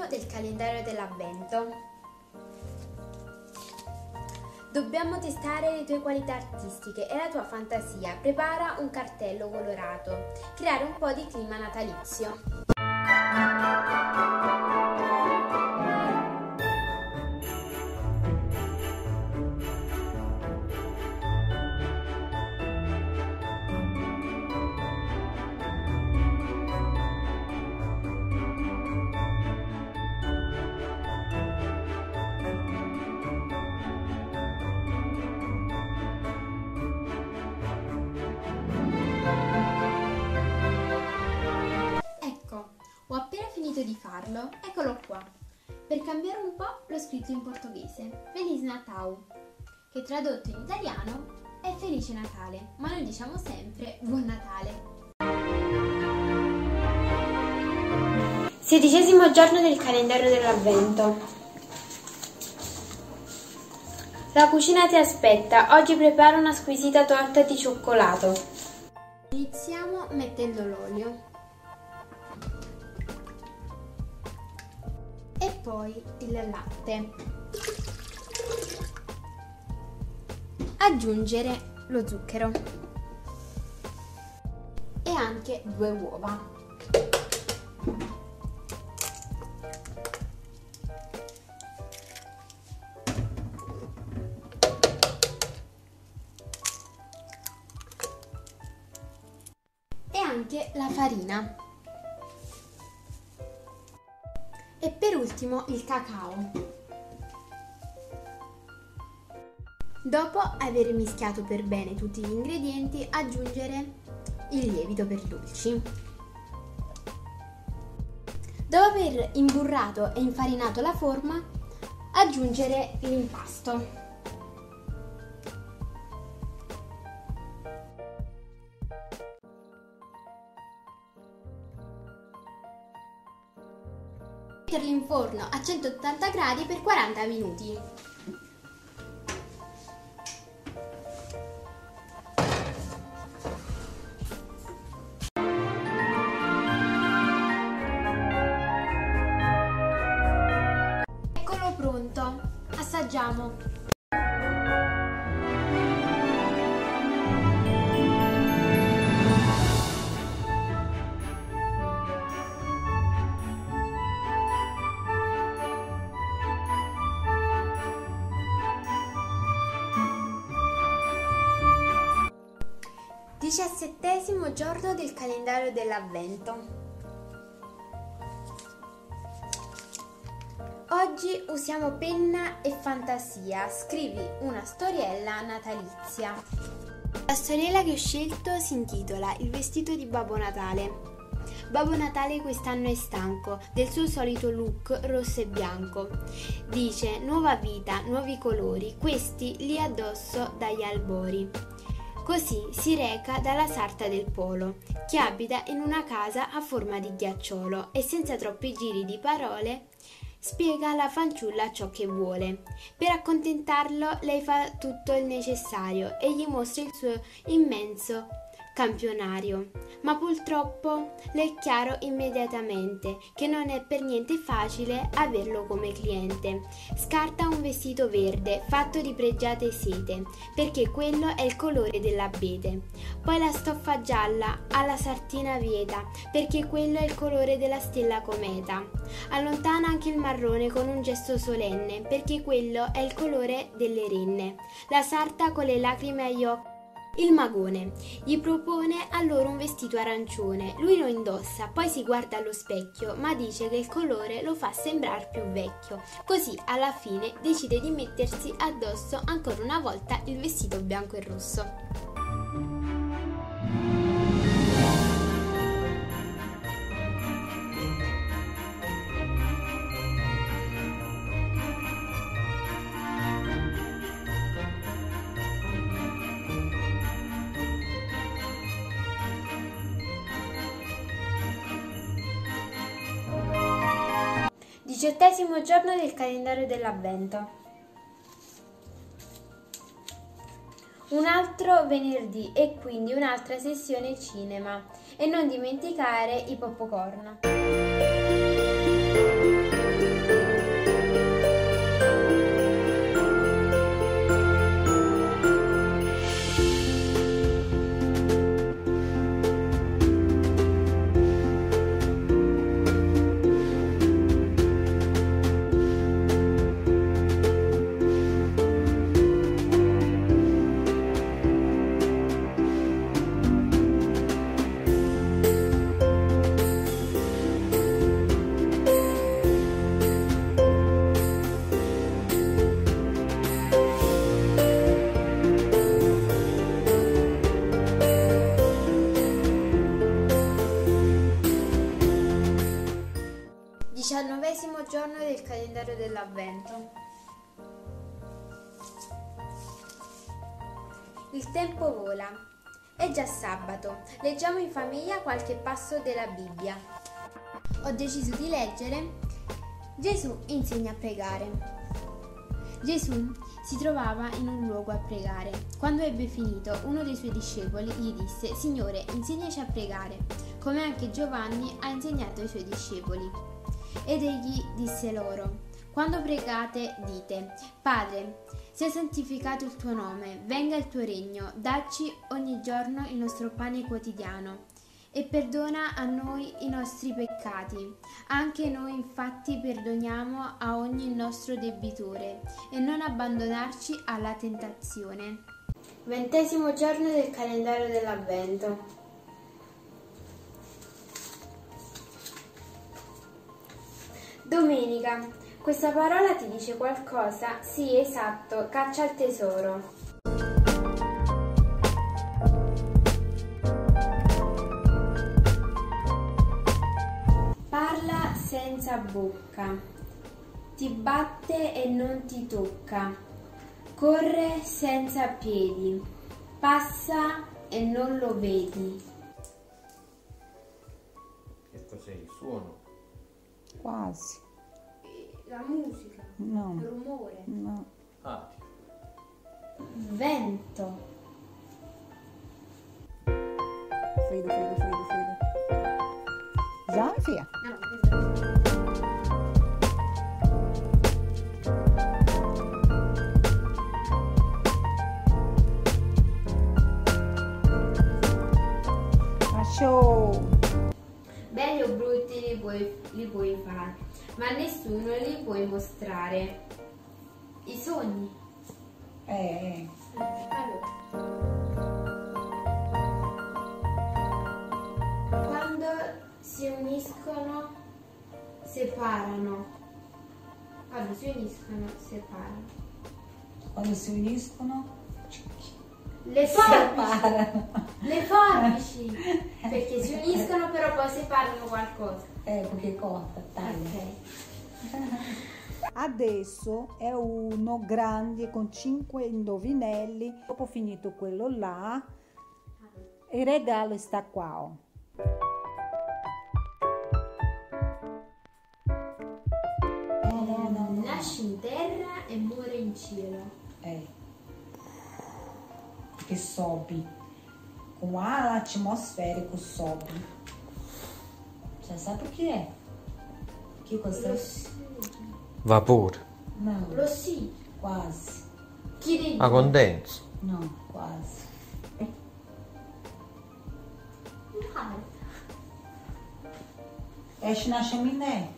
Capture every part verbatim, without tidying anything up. all'interno del calendario dell'Avvento. Dobbiamo testare le tue qualità artistiche e la tua fantasia. Prepara un cartello colorato. Creare un po' di clima natalizio. Ho appena finito di farlo, eccolo qua. Per cambiare un po' l'ho scritto in portoghese, Feliz Natal, che tradotto in italiano è Felice Natale, ma noi diciamo sempre Buon Natale. Sedicesimo giorno del calendario dell'Avvento. La cucina ti aspetta, oggi prepara una squisita torta di cioccolato. Iniziamo mettendo l'olio. E poi il latte. Aggiungere lo zucchero e anche due uova. E anche la farina. E per ultimo il cacao. Dopo aver mischiato per bene tutti gli ingredienti, aggiungere il lievito per dolci. Dopo aver imburrato e infarinato la forma, aggiungere l'impasto. Metterli in forno a centottanta gradi per quaranta minuti. Eccolo pronto, assaggiamo! Diciassettesimo giorno del calendario dell'Avvento. Oggi usiamo penna e fantasia. Scrivi una storiella natalizia. La storiella che ho scelto si intitola Il vestito di Babbo Natale. Babbo Natale quest'anno è stanco del suo solito look rosso e bianco. Dice: nuova vita, nuovi colori, questi li addosso dagli albori. Così si reca dalla sarta del polo, che abita in una casa a forma di ghiacciolo e senza troppi giri di parole spiega alla fanciulla ciò che vuole. Per accontentarlo lei fa tutto il necessario e gli mostra il suo immenso campionario, ma purtroppo le è chiaro immediatamente che non è per niente facile averlo come cliente. Scarta un vestito verde fatto di pregiate sete, perché quello è il colore dell'abete. Poi la stoffa gialla alla sartina vieta, perché quello è il colore della stella cometa. Allontana anche il marrone con un gesto solenne, perché quello è il colore delle renne. La sarta con le lacrime agli occhi. Il magone gli propone allora un vestito arancione, lui lo indossa, poi si guarda allo specchio, ma dice che il colore lo fa sembrare più vecchio. Così alla fine decide di mettersi addosso ancora una volta il vestito bianco e rosso. Diciottesimo giorno del calendario dell'Avvento. Un altro venerdì e quindi un'altra sessione cinema. E non dimenticare i popcorn. calendario dell'avvento. Il tempo vola. È già sabato. Leggiamo in famiglia qualche passo della Bibbia. Ho deciso di leggere Gesù insegna a pregare. Gesù si trovava in un luogo a pregare. Quando ebbe finito, uno dei suoi discepoli gli disse: Signore, insegnaci a pregare, come anche Giovanni ha insegnato ai suoi discepoli. Ed egli disse loro: Quando pregate, dite: Padre, sia santificato il tuo nome, venga il tuo regno, dacci ogni giorno il nostro pane quotidiano. E perdona a noi i nostri peccati, anche noi infatti perdoniamo a ogni nostro debitore, e non abbandonarci alla tentazione. Ventesimo giorno del calendario dell'Avvento. Domenica. Questa parola ti dice qualcosa? Sì, esatto, caccia al tesoro. Senza bocca, ti batte e non ti tocca, corre senza piedi, passa e non lo vedi. Che cos'è? Il suono? Quasi. La musica? No. Il rumore? No. Ah. Vento. Freddo, freddo, freddo, freddo. Già, via. No, no. Belli o brutti li puoi, li puoi fare, ma nessuno li puoi mostrare. I sogni. Eh. Allora. Quando si uniscono, separano. Quando si uniscono, separano. Quando si uniscono, le separano. Le forbici, perché si uniscono però poi separano qualcosa. Eh, perché cosa? Ok. Adesso è uno grande con cinque indovinelli. Dopo finito quello là, il regalo sta qua. Oh. No, no, no. Nasce in terra e muore in cielo. Eh. Che sobe com ar atmosférico, sobe. Já sabe o que é? Que coisa? Vapor. Não. Lossi. Quase. Quirino. A condenso. Não, quase. Este na chaminé.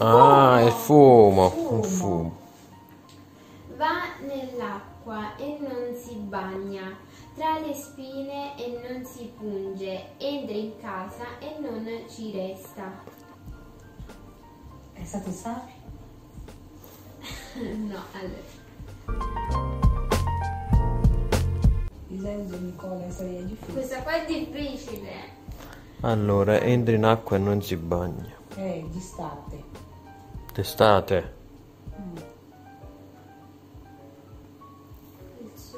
Ah, é fumo. Fumo. Um fumo. Va nell'acqua e non si bagna, tra le spine e non si punge, entra in casa e non ci resta. È stato sale? No, allora. Disegno Nicola, sarebbe difficile. Questa qua è difficile. Allora, entra in acqua e non si bagna. Eh, d'estate. D'estate.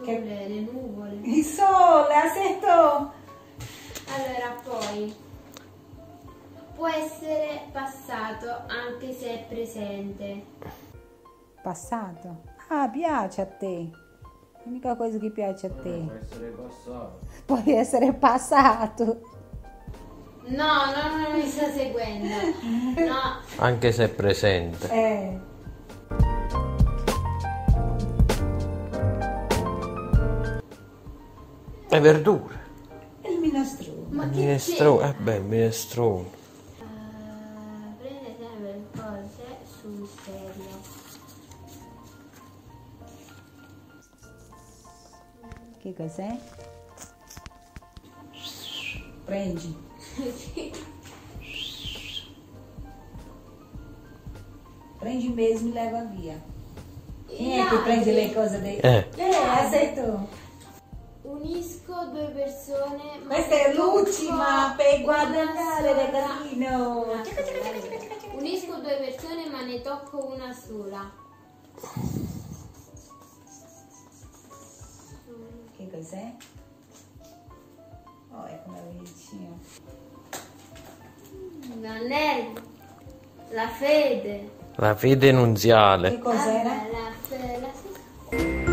Che... le nuvole, il sole, asetto. Allora, poi può essere passato anche se è presente. Passato? Ah, piace a te. L'unica cosa che piace a te. Eh, può essere passato. Puoi essere passato. No, no, non mi sta seguendo. No. Anche se è presente. Eh. E verdure. Il minestrone. Ma che minestrone? Eh beh, minestrone. Uh, prende sempre cose sul serio. Che cos'è? Prendi. Prendi mesmo e leva via. Quem yeah. é que prende le cose dei... Eh, eh sei tu. Unisco due persone. Ma questa è l'ultima per guadagnare, regalino. Unisco due persone ma ne tocco una sola. Che cos'è? Oh, è come la vicina. Non la fede. La fede nunziale. Che cos'era? Ah, la fede. La fede.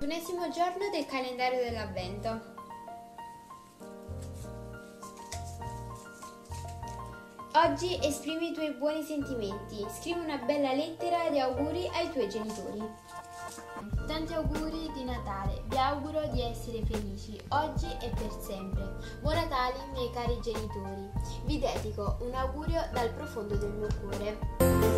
L'ennesimo giorno del calendario dell'Avvento. Oggi esprimi i tuoi buoni sentimenti, scrivi una bella lettera di auguri ai tuoi genitori. Tanti auguri di Natale, vi auguro di essere felici oggi e per sempre. Buon Natale, miei cari genitori, vi dedico un augurio dal profondo del mio cuore.